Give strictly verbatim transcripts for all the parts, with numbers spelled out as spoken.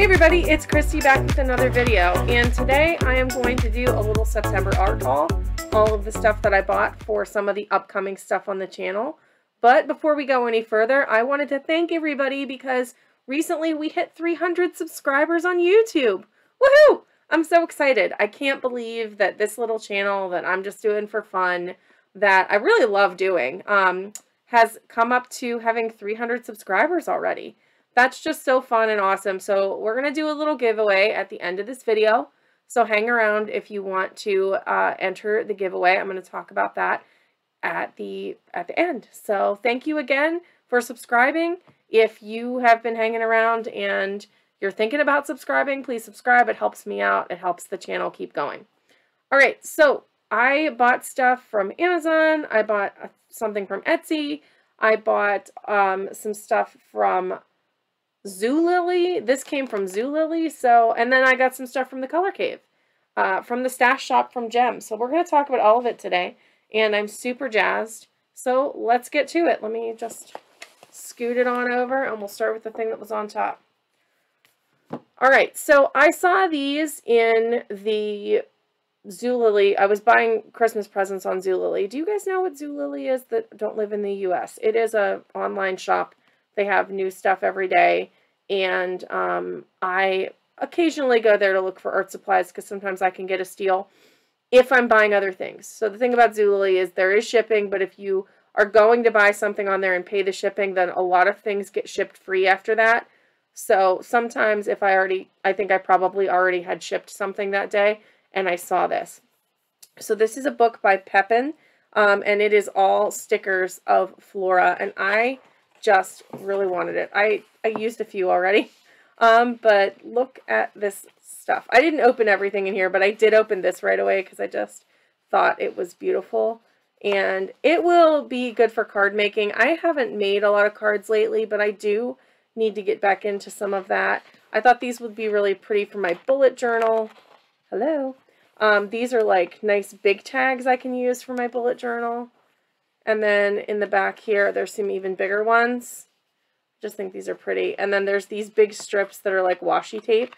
Hey everybody, it's Christy back with another video, and today I am going to do a little September art haul, all of the stuff that I bought for some of the upcoming stuff on the channel. But before we go any further, I wanted to thank everybody because recently we hit three hundred subscribers on YouTube. Woohoo! I'm so excited. I can't believe that this little channel that I'm just doing for fun, that I really love doing, um, has come up to having three hundred subscribers already. That's just so fun and awesome. So we're going to do a little giveaway at the end of this video. So hang around if you want to uh, enter the giveaway. I'm going to talk about that at the, at the end. So thank you again for subscribing. If you have been hanging around and you're thinking about subscribing, please subscribe. It helps me out. It helps the channel keep going. All right. So I bought stuff from Amazon. I bought something from Etsy. I bought um, some stuff from Zulily. This came from Zulily, so, and then I got some stuff from the Color Cave, uh, from the Stash Shop from Gem. So we're going to talk about all of it today, and I'm super jazzed. So let's get to it. Let me just scoot it on over, and we'll start with the thing that was on top. All right, so I saw these in the Zulily. I was buying Christmas presents on Zulily. Do you guys know what Zulily is that don't live in the U S? It is an online shop. They have new stuff every day, and um, I occasionally go there to look for art supplies because sometimes I can get a steal if I'm buying other things. So the thing about Zulily is there is shipping, but if you are going to buy something on there and pay the shipping, then a lot of things get shipped free after that. So sometimes if I already, I think I probably already had shipped something that day, and I saw this. So this is a book by Pepin, um, and it is all stickers of flora, and I just really wanted it. I, I used a few already, um, but look at this stuff. I didn't open everything in here, but I did open this right away because I just thought it was beautiful, and it will be good for card making. I haven't made a lot of cards lately, but I do need to get back into some of that. I thought these would be really pretty for my bullet journal. Hello. Um, these are like nice big tags I can use for my bullet journal. And then in the back here, there's some even bigger ones. I just think these are pretty. And then there's these big strips that are like washi tape.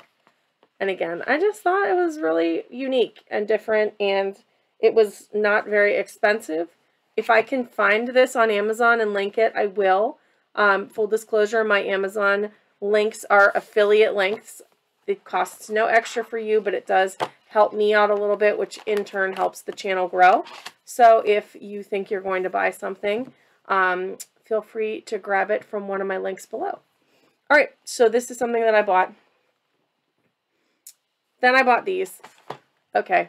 And again, I just thought it was really unique and different, and it was not very expensive. If I can find this on Amazon and link it, I will. Um, full disclosure, my Amazon links are affiliate links. It costs no extra for you, but it does help me out a little bit, which in turn helps the channel grow. So if you think you're going to buy something, um, feel free to grab it from one of my links below. All right, so this is something that I bought. Then I bought these. Okay,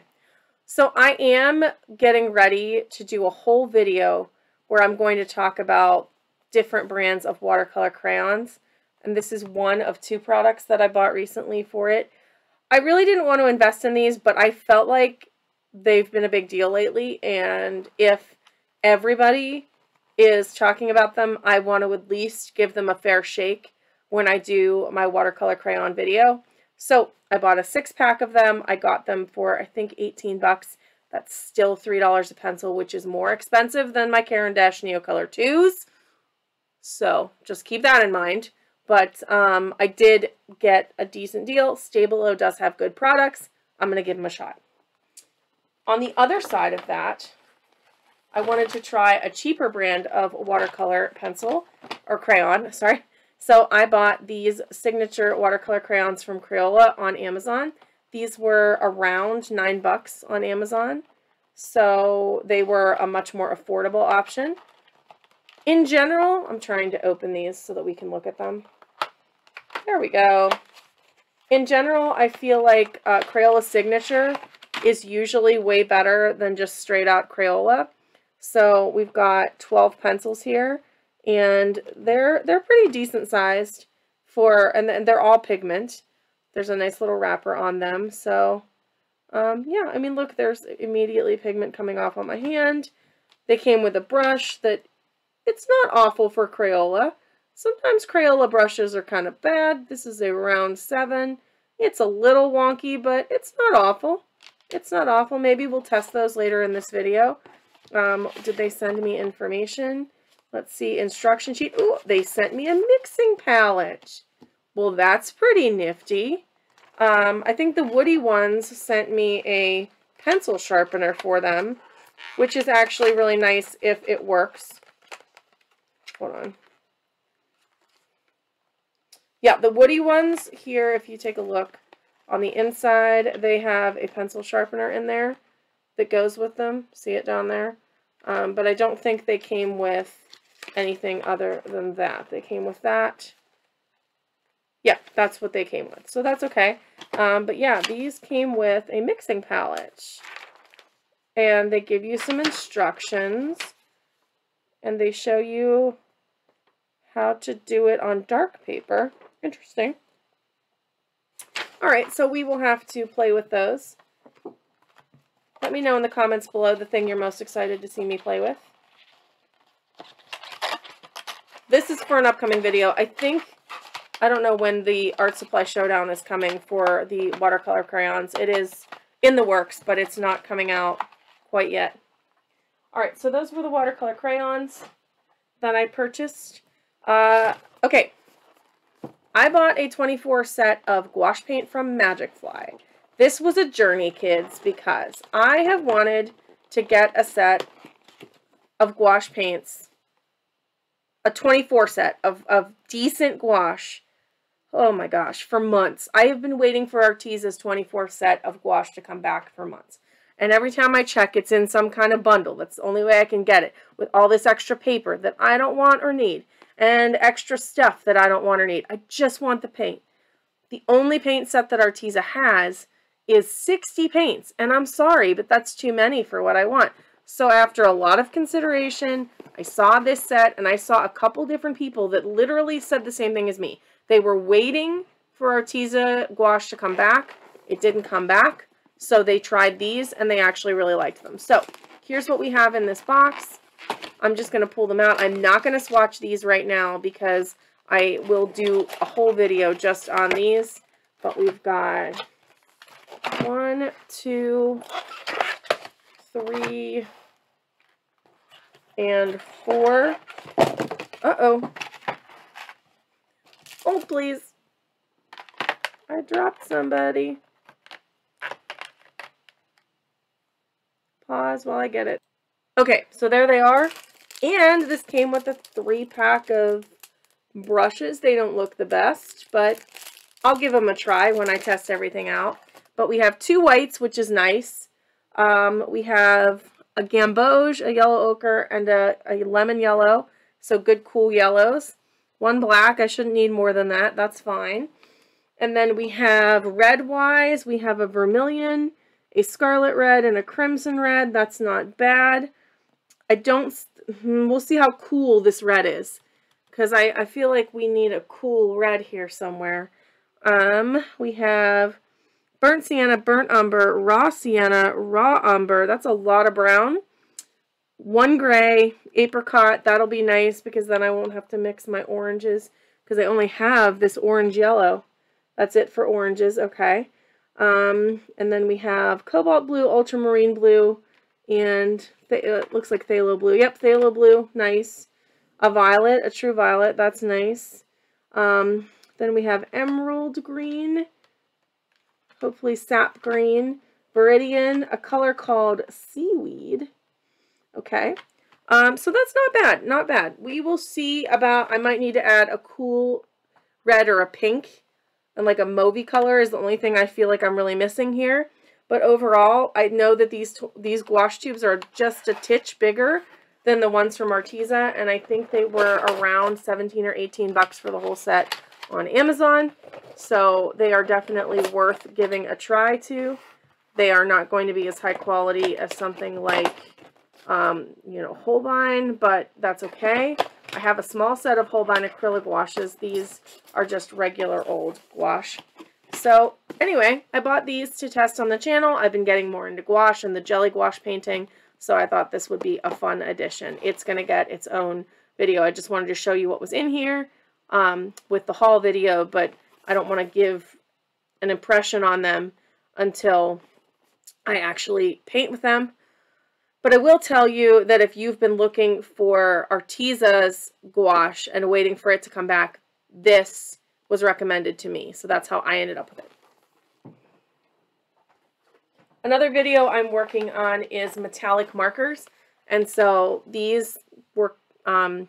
so I am getting ready to do a whole video where I'm going to talk about different brands of watercolor crayons. And this is one of two products that I bought recently for it. I really didn't want to invest in these, but I felt like they've been a big deal lately, and if everybody is talking about them, I want to at least give them a fair shake when I do my watercolor crayon video. So I bought a six pack of them. I got them for, I think, eighteen bucks. That's still three dollars a pencil, which is more expensive than my Caran d'Ache Neocolor twos. So just keep that in mind. But um, I did get a decent deal. Stabilo does have good products. I'm going to give them a shot. On the other side of that, I wanted to try a cheaper brand of watercolor pencil, or crayon, sorry. So I bought these signature watercolor crayons from Crayola on Amazon. These were around nine bucks on Amazon, so they were a much more affordable option. In general, I'm trying to open these so that we can look at them. There we go. In general, I feel like uh, Crayola Signature is usually way better than just straight out Crayola. So we've got twelve pencils here, and they're they're pretty decent sized for, and, and they're all pigment. There's a nice little wrapper on them. So um, yeah, I mean, look, there's immediately pigment coming off on my hand. They came with a brush that, it's not awful for Crayola. Sometimes Crayola brushes are kind of bad. This is a round seven. It's a little wonky, but it's not awful. It's not awful. Maybe we'll test those later in this video. Um, did they send me information? Let's see, instruction sheet. Ooh, they sent me a mixing palette. Well, that's pretty nifty. Um, I think the Woody ones sent me a pencil sharpener for them, which is actually really nice if it works. Hold on. Yeah, the Woody ones here, if you take a look on the inside, they have a pencil sharpener in there that goes with them. See it down there? Um, but I don't think they came with anything other than that. They came with that. Yeah, that's what they came with. So that's okay. Um, but yeah, these came with a mixing palette. And they give you some instructions. And they show you how to do it on dark paper. Interesting. Alright, so we will have to play with those. Let me know in the comments below the thing you're most excited to see me play with. This is for an upcoming video. I think, I don't know when the Art Supply Showdown is coming for the watercolor crayons. It is in the works, but it's not coming out quite yet. Alright, so those were the watercolor crayons that I purchased. Uh, okay, I bought a twenty-four set of gouache paint from Magic Fly. This was a journey, kids, because I have wanted to get a set of gouache paints, a twenty-four set of, of decent gouache, oh my gosh, for months. I have been waiting for Arteza's twenty-four set of gouache to come back for months. And every time I check, it's in some kind of bundle. That's the only way I can get it, with all this extra paper that I don't want or need, and extra stuff that I don't want or need. I just want the paint. The only paint set that Arteza has is sixty paints, and I'm sorry, but that's too many for what I want. So after a lot of consideration, I saw this set, and I saw a couple different people that literally said the same thing as me. They were waiting for Arteza gouache to come back. It didn't come back, so they tried these, and they actually really liked them. So here's what we have in this box. I'm just going to pull them out. I'm not going to swatch these right now because I will do a whole video just on these. But we've got one, two, three, and four. Uh-oh. Oh, please. I dropped somebody. Pause while I get it. Okay, so there they are. And this came with a three-pack of brushes. They don't look the best, but I'll give them a try when I test everything out. But we have two whites, which is nice. Um, we have a gamboge, a yellow ochre, and a, a lemon yellow. So good, cool yellows. One black. I shouldn't need more than that. That's fine. And then we have red-wise. We have a vermilion, a scarlet red, and a crimson red. That's not bad. I don't... We'll see how cool this red is, because I, I feel like we need a cool red here somewhere. Um, we have burnt sienna, burnt umber, raw sienna, raw umber. That's a lot of brown. One gray, apricot. That'll be nice because then I won't have to mix my oranges because I only have this orange yellow. That's it for oranges. Okay. Um, and then we have cobalt blue, ultramarine blue, and it looks like phthalo blue. Yep, phthalo blue. Nice. A violet, a true violet. That's nice. Um, then we have emerald green, hopefully sap green, viridian, a color called seaweed. Okay. Um, so that's not bad. Not bad. We will see about, I might need to add a cool red or a pink, and like a mauvey color is the only thing I feel like I'm really missing here. But overall, I know that these these gouache tubes are just a titch bigger than the ones from Arteza, and I think they were around seventeen or eighteen bucks for the whole set on Amazon. So they are definitely worth giving a try to. They are not going to be as high quality as something like, um, you know, Holbein, but that's okay. I have a small set of Holbein acrylic gouaches. These are just regular old gouache. So anyway, I bought these to test on the channel. I've been getting more into gouache and the jelly gouache painting, so I thought this would be a fun addition. It's going to get its own video. I just wanted to show you what was in here um, with the haul video, but I don't want to give an impression on them until I actually paint with them. But I will tell you that if you've been looking for Arteza's gouache and waiting for it to come back, this was recommended to me. So that's how I ended up with it. Another video I'm working on is metallic markers. And so these were, um,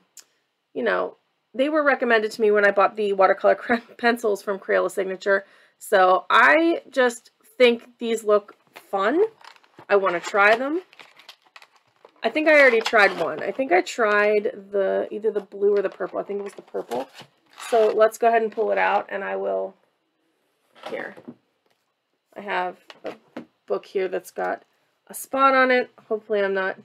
you know, they were recommended to me when I bought the watercolor pencils from Crayola Signature. So I just think these look fun. I want to try them. I think I already tried one. I think I tried the either the blue or the purple. I think it was the purple. So let's go ahead and pull it out, and I will, here. I have a book here that's got a spot on it. Hopefully I'm not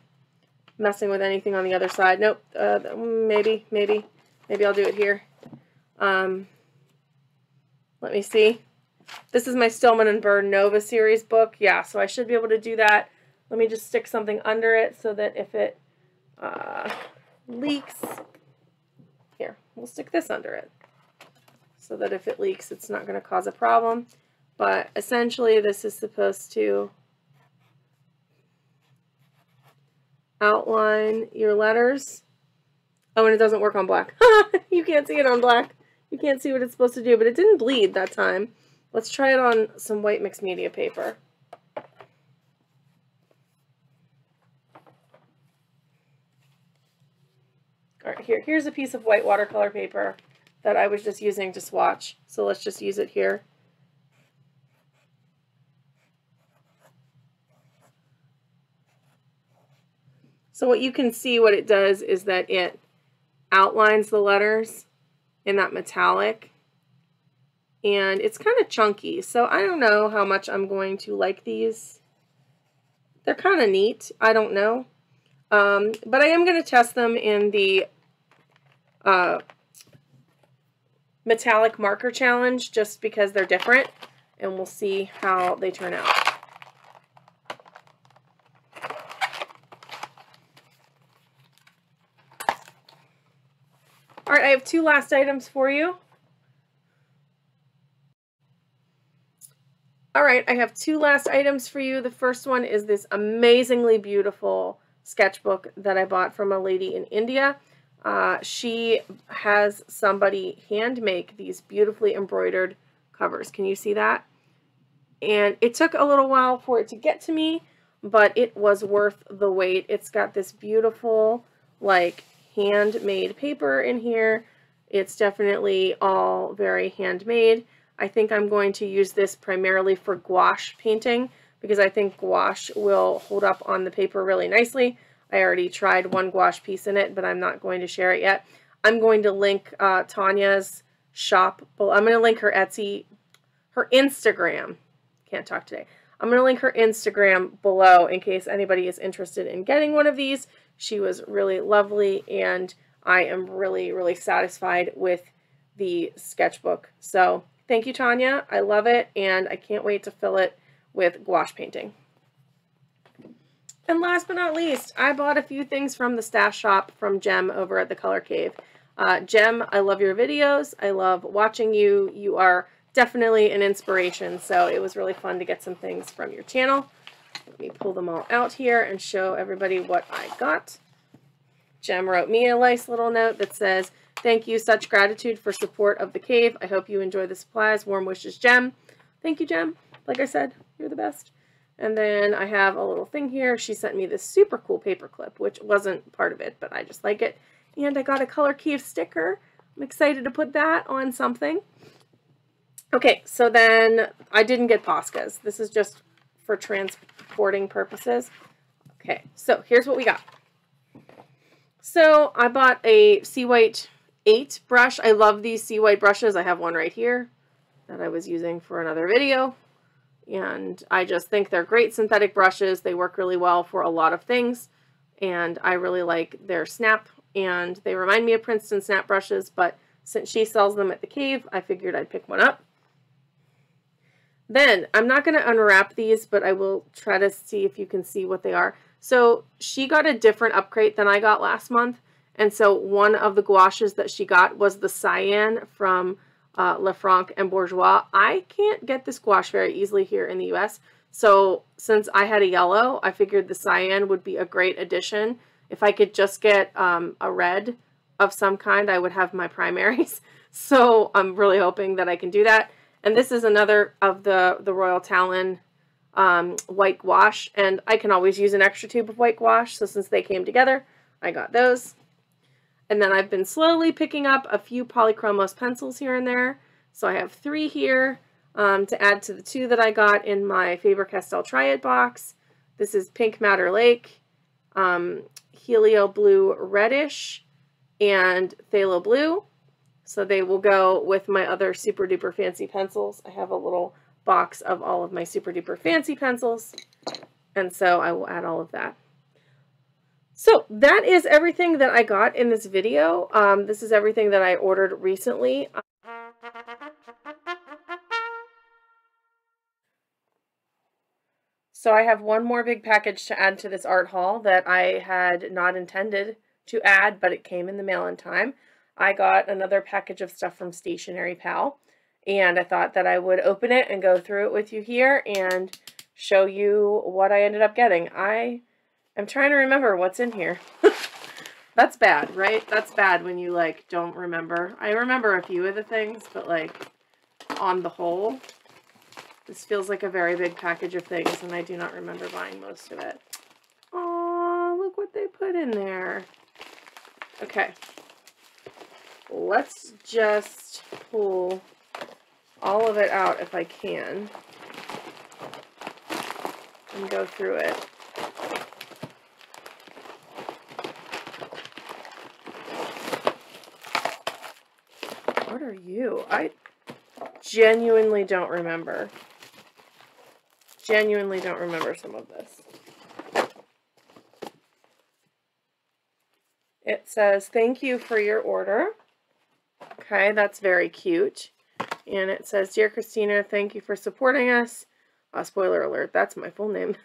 messing with anything on the other side. Nope. Uh, maybe, maybe, maybe I'll do it here. Um, let me see. This is my Stillman and Birn Nova series book. Yeah, so I should be able to do that. Let me just stick something under it so that if it uh, leaks, here, we'll stick this under it so that if it leaks, it's not going to cause a problem. But essentially, this is supposed to outline your letters. Oh, and it doesn't work on black. You can't see it on black. You can't see what it's supposed to do, but it didn't bleed that time. Let's try it on some white mixed media paper. All right, here, here's a piece of white watercolor paper that I was just using to swatch. So let's just use it here. So what you can see what it does is that it outlines the letters in that metallic. And it's kind of chunky, so I don't know how much I'm going to like these. They're kind of neat, I don't know. Um, but I am going to test them in the uh, metallic marker challenge just because they're different. And we'll see how they turn out. All right, I have two last items for you. All right, I have two last items for you. The first one is this amazingly beautiful sketchbook that I bought from a lady in India. Uh, she has somebody hand make these beautifully embroidered covers. Can you see that? And it took a little while for it to get to me, but it was worth the wait. It's got this beautiful, like, handmade paper in here. It's definitely all very handmade. I think I'm going to use this primarily for gouache painting because I think gouache will hold up on the paper really nicely. I already tried one gouache piece in it, but I'm not going to share it yet. I'm going to link uh, Tanya's shop. Well, I'm going to link her Etsy, her Instagram. Can't talk today. I'm going to link her Instagram below in case anybody is interested in getting one of these. She was really lovely, and I am really, really satisfied with the sketchbook. So thank you, Tanya. I love it, and I can't wait to fill it with gouache painting. And last but not least, I bought a few things from the stash shop from Gem over at the Color Cave. Uh, Gem, I love your videos. I love watching you. You are definitely an inspiration, so it was really fun to get some things from your channel. Let me pull them all out here and show everybody what I got. Gem wrote me a nice little note that says, "Thank you, such gratitude for support of the cave. I hope you enjoy the supplies. Warm wishes, Gem." Thank you, Gem. Like I said, you're the best. And then I have a little thing here. She sent me this super cool paper clip, which wasn't part of it, but I just like it. And I got a Color Cave sticker. I'm excited to put that on something. Okay, so then I didn't get Poscas. This is just for transporting purposes. Okay, so here's what we got. So I bought a Sea White eight brush. I love these Sea White brushes. I have one right here that I was using for another video. And I just think they're great synthetic brushes. They work really well for a lot of things. And I really like their snap. And they remind me of Princeton snap brushes. But since she sells them at the cave, I figured I'd pick one up. Then, I'm not going to unwrap these, but I will try to see if you can see what they are. So she got a different upgrade than I got last month. And so one of the gouaches that she got was the cyan from uh, Lefranc and Bourgeois. I can't get this gouache very easily here in the U S. So since I had a yellow, I figured the cyan would be a great addition. If I could just get um, a red of some kind, I would have my primaries. So I'm really hoping that I can do that. And this is another of the, the Royal Talens um, white gouache. And I can always use an extra tube of white gouache. So since they came together, I got those. And then I've been slowly picking up a few Polychromos pencils here and there. So I have three here um, to add to the two that I got in my Faber-Castell Triad box. This is Pink Matter Lake, um, Helio Blue Reddish, and Phthalo Blue. So they will go with my other super duper fancy pencils. I have a little box of all of my super duper fancy pencils. And so I will add all of that. So that is everything that I got in this video. Um, this is everything that I ordered recently. So I have one more big package to add to this art haul that I had not intended to add, but it came in the mail in time. I got another package of stuff from Stationery Pal, and I thought that I would open it and go through it with you here and show you what I ended up getting. I am trying to remember what's in here. That's bad, right? That's bad when you, like, don't remember. I remember a few of the things, but, like, on the whole, this feels like a very big package of things, and I do not remember buying most of it. Aww, look what they put in there. Okay. Let's just pull all of it out if I can and go through it. What are you? I genuinely don't remember. Genuinely don't remember some of this. It says, "Thank you for your order." Okay, that's very cute. And it says, "Dear Christina, thank you for supporting us." Uh, spoiler alert, that's my full name.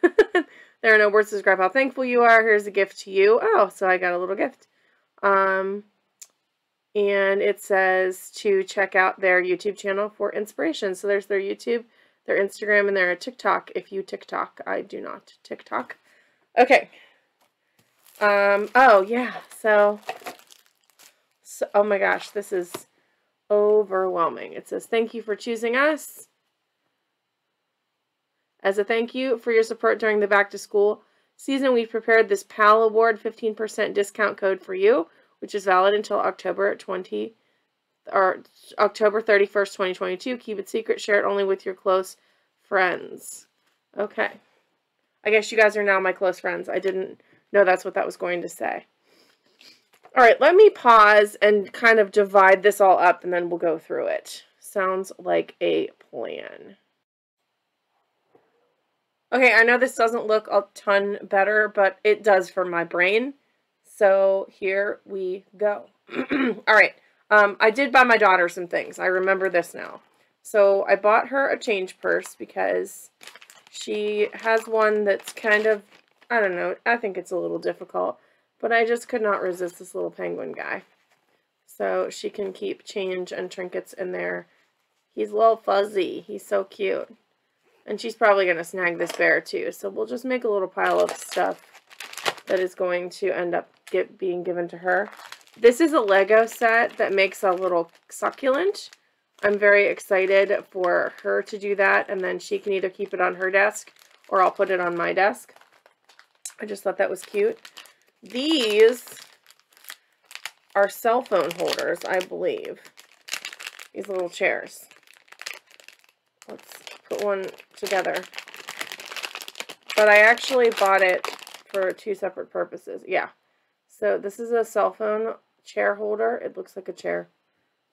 "There are no words to describe how thankful you are. Here's a gift to you." Oh, so I got a little gift. Um, and it says to check out their YouTube channel for inspiration. So there's their YouTube, their Instagram, and their TikTok. If you TikTok, I do not TikTok. Okay. Um, oh, yeah. So, so, oh my gosh, this is overwhelming. It says, "Thank you for choosing us. As a thank you for your support during the back to school season, we've prepared this Pal Award fifteen percent discount code for you, which is valid until October twentieth or October thirty-first, twenty twenty-two. Keep it secret, share it only with your close friends." Okay. I guess you guys are now my close friends. I didn't know that's what that was going to say. All right, let me pause and kind of divide this all up, and then we'll go through it. Sounds like a plan. Okay, I know this doesn't look a ton better, but it does for my brain. So here we go. All right, um, I did buy my daughter some things. I remember this now. So I bought her a change purse because she has one that's kind of, I don't know, I think it's a little difficult. But I just could not resist this little penguin guy. So she can keep change and trinkets in there. He's a little fuzzy. He's so cute. And she's probably going to snag this bear too. So we'll just make a little pile of stuff that is going to end up get, being given to her. This is a Lego set that makes a little succulent. I'm very excited for her to do that. And then she can either keep it on her desk or I'll put it on my desk. I just thought that was cute. These are cell phone holders, I believe. These little chairs. Let's put one together. But I actually bought it for two separate purposes. Yeah. So this is a cell phone chair holder. It looks like a chair.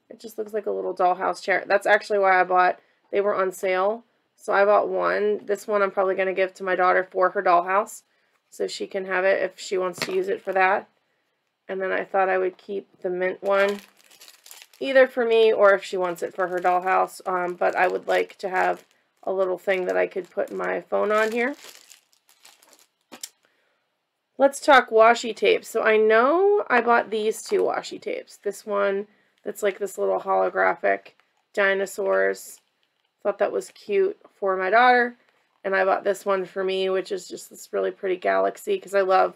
It just looks like a little dollhouse chair. That's actually why I bought. They were on sale. So I bought one. This one I'm probably going to give to my daughter for her dollhouse. So she can have it if she wants to use it for that. And then I thought I would keep the mint one, either for me or if she wants it for her dollhouse. Um, but I would like to have a little thing that I could put my phone on here. Let's talk washi tapes. So I know I bought these two washi tapes. This one that's like this little holographic dinosaurs. Thought that was cute for my daughter. And I bought this one for me, which is just this really pretty galaxy, because I love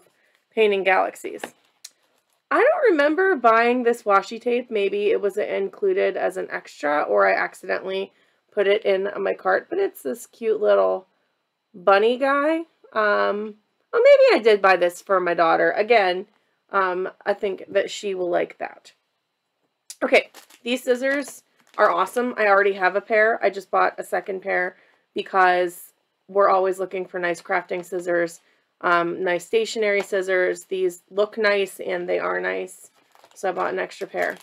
painting galaxies. I don't remember buying this washi tape. Maybe it was included as an extra, or I accidentally put it in my cart, but it's this cute little bunny guy. Um, well, maybe I did buy this for my daughter. Again, um, I think that she will like that. Okay, these scissors are awesome. I already have a pair. I just bought a second pair because we're always looking for nice crafting scissors. Um, nice stationary scissors. These look nice and they are nice, so I bought an extra pair.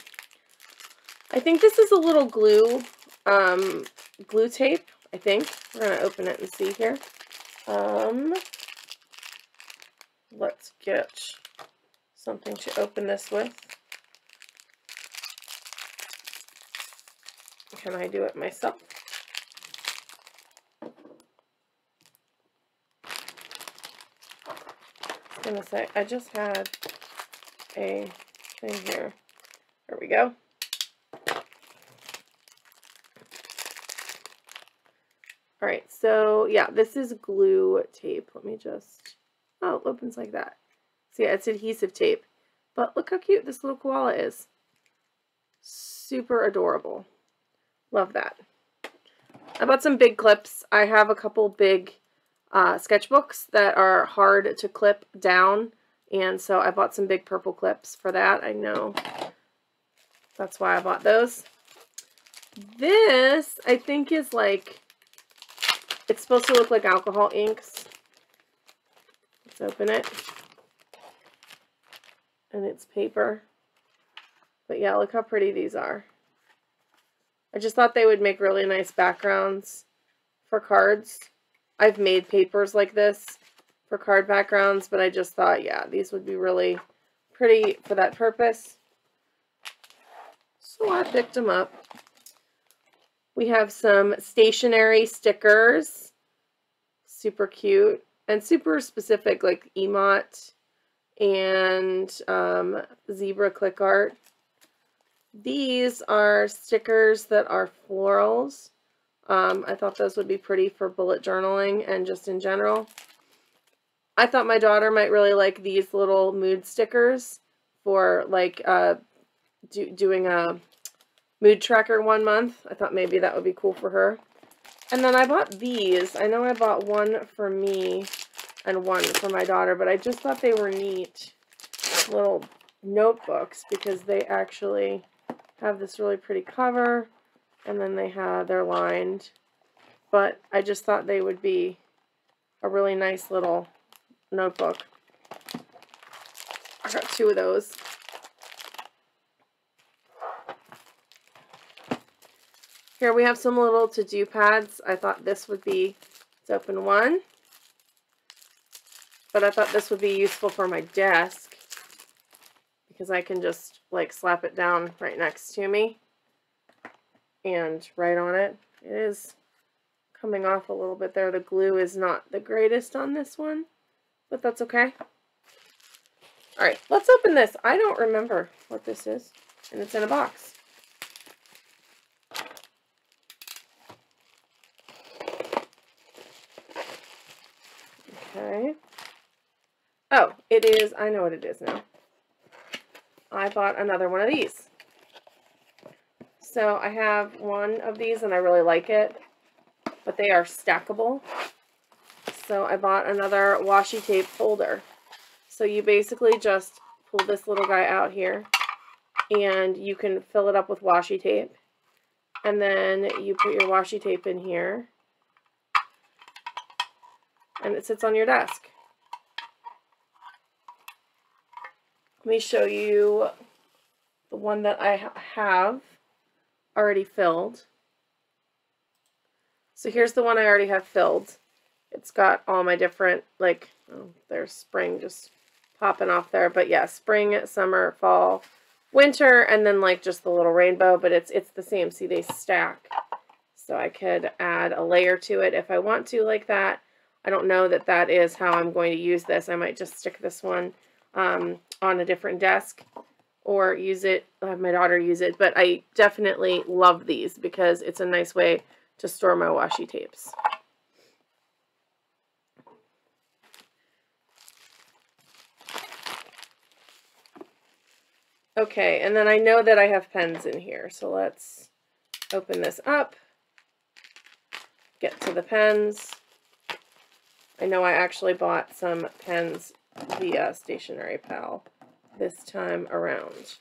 I think this is a little glue, um, glue tape, I think. We're going to open it and see here. Um, let's get something to open this with. Can I do it myself? Gonna say I just had a thing here. There we go. All right, so yeah, this is glue tape. Let me just, oh, it opens like that. So yeah, it's adhesive tape. But look how cute this little koala is. Super adorable. Love that. I bought some big clips. I have a couple big Uh, sketchbooks that are hard to clip down, and so I bought some big purple clips for that. I know that's why I bought those. This, I think, is like, it's supposed to look like alcohol inks. Let's open it. And it's paper. But yeah, look how pretty these are. I just thought they would make really nice backgrounds for cards. I've made papers like this for card backgrounds, but I just thought, yeah, these would be really pretty for that purpose. So I picked them up. We have some stationery stickers. Super cute and super specific, like Emot and um, Zebra Click Art. These are stickers that are florals. Um, I thought those would be pretty for bullet journaling and just in general. I thought my daughter might really like these little mood stickers for like uh, do, doing a mood tracker one month. I thought maybe that would be cool for her. And then I bought these. I know I bought one for me and one for my daughter, but I just thought they were neat little notebooks because they actually have this really pretty cover. And then they have, they're lined, but I just thought they would be a really nice little notebook. I got two of those. Here we have some little to-do pads. I thought this would be, let's open one, but I thought this would be useful for my desk because I can just like slap it down right next to me and right on it. It is coming off a little bit there. The glue is not the greatest on this one, but that's okay. All right, let's open this. I don't remember what this is, and it's in a box. Okay. Oh, it is, I know what it is now. I bought another one of these. So I have one of these and I really like it, but they are stackable. So I bought another washi tape folder. So you basically just pull this little guy out here and you can fill it up with washi tape. And then you put your washi tape in here and it sits on your desk. Let me show you the one that I have already filled. So here's the one I already have filled. It's got all my different, like, oh, there's spring just popping off there, but yeah, spring, summer, fall, winter, and then like just the little rainbow, but it's it's the same. See, they stack. So I could add a layer to it if I want to, like that. I don't know that that is how I'm going to use this. I might just stick this one um, on a different desk or use it, I'll have my daughter use it, but I definitely love these because it's a nice way to store my washi tapes. Okay, and then I know that I have pens in here, so let's open this up, get to the pens. I know I actually bought some pens via Stationery Pal this time around.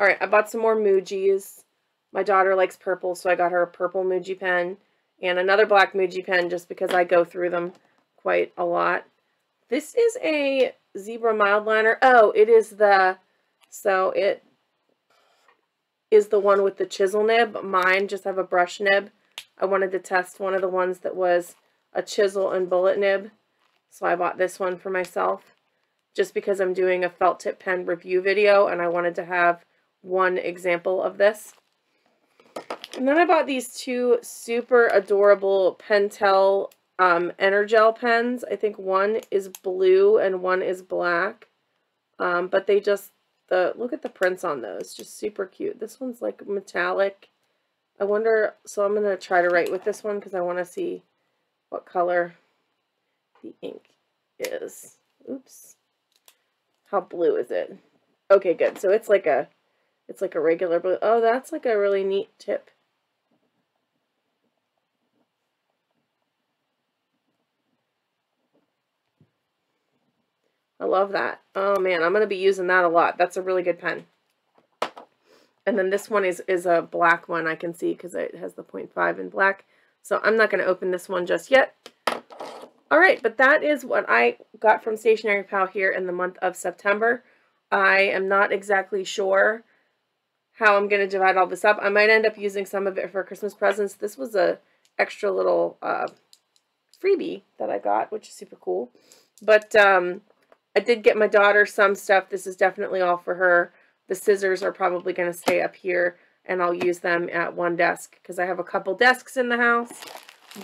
Alright, I bought some more Mujis. My daughter likes purple, so I got her a purple Muji pen and another black Muji pen just because I go through them quite a lot. This is a Zebra Mildliner. Oh, it is the, so it is the one with the chisel nib. Mine just have a brush nib. I wanted to test one of the ones that was a chisel and bullet nib, so I bought this one for myself just because I'm doing a felt tip pen review video and I wanted to have one example of this. And then I bought these two super adorable Pentel um, Energel pens. I think one is blue and one is black, um, but they just, the look at the prints on those, just super cute. This one's like metallic. I wonder, so I'm going to try to write with this one because I want to see what color the ink is. Oops. How blue is it? Okay, good. So it's like a, it's like a regular blue. Oh, that's like a really neat tip. I love that. Oh man, I'm going to be using that a lot. That's a really good pen. And then this one is, is a black one, I can see, because it has the point five in black. So I'm not going to open this one just yet. All right, but that is what I got from Stationery Pal here in the month of September. I am not exactly sure how I'm going to divide all this up. I might end up using some of it for Christmas presents. This was a extra little uh, freebie that I got, which is super cool. But um, I did get my daughter some stuff. This is definitely all for her. The scissors are probably going to stay up here, and I'll use them at one desk because I have a couple desks in the house.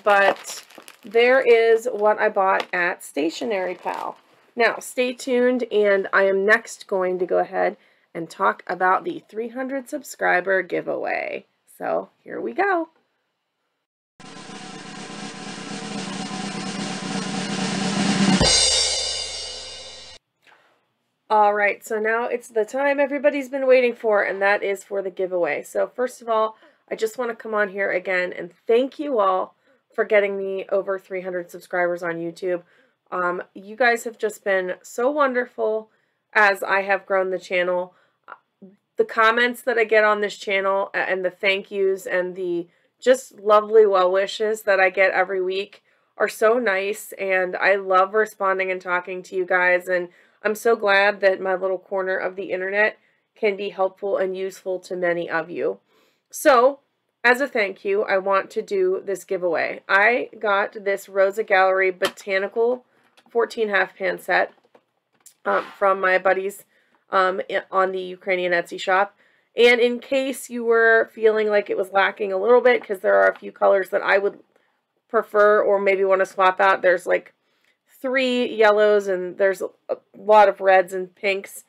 But there is what I bought at Stationery Pal. Now, stay tuned, and I am next going to go ahead and talk about the three hundred subscriber giveaway. So, here we go. All right, so now it's the time everybody's been waiting for, and that is for the giveaway. So first of all, I just want to come on here again and thank you all for getting me over three hundred subscribers on YouTube. Um, you guys have just been so wonderful as I have grown the channel. The comments that I get on this channel and the thank yous and the just lovely well wishes that I get every week are so nice, and I love responding and talking to you guys, and I'm so glad that my little corner of the internet can be helpful and useful to many of you. So, as a thank you, I want to do this giveaway. I got this Rosa Gallery Botanical fourteen half pan set um, from my buddies um, on the Ukrainian Etsy shop. And in case you were feeling like it was lacking a little bit, because there are a few colors that I would prefer or maybe want to swap out, there's like three yellows and there's a lot of reds and pinks.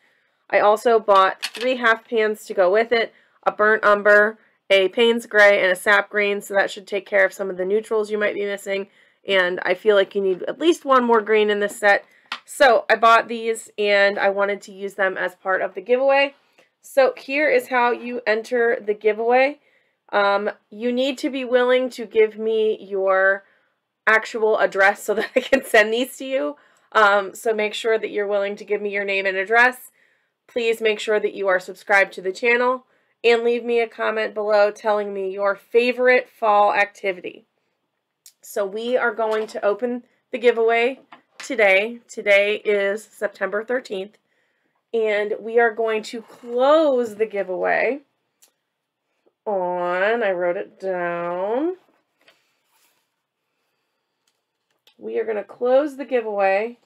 I also bought three half pans to go with it, a burnt umber, a Payne's gray, and a sap green, so that should take care of some of the neutrals you might be missing, and I feel like you need at least one more green in this set. So I bought these and I wanted to use them as part of the giveaway. So here is how you enter the giveaway. Um, you need to be willing to give me your actual address so that I can send these to you. Um, so make sure that you're willing to give me your name and address. Please make sure that you are subscribed to the channel and leave me a comment below telling me your favorite fall activity. So we are going to open the giveaway today. Today is September thirteenth, and we are going to close the giveaway on, I wrote it down, we are going to close the giveaway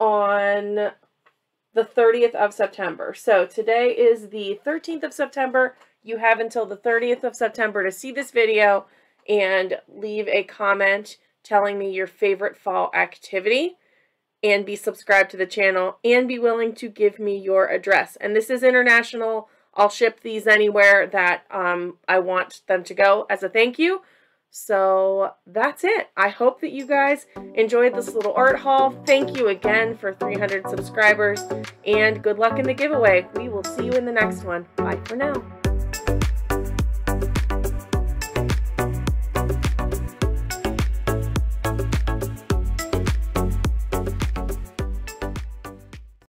on the thirtieth of September. So today is the thirteenth of September. You have until the thirtieth of September to see this video and leave a comment telling me your favorite fall activity and be subscribed to the channel and be willing to give me your address. And this is international. I'll ship these anywhere that um, I want them to go as a thank you. So that's it. I hope that you guys enjoyed this little art haul. Thank you again for three hundred subscribers, and good luck in the giveaway. We will see you in the next one. Bye for now.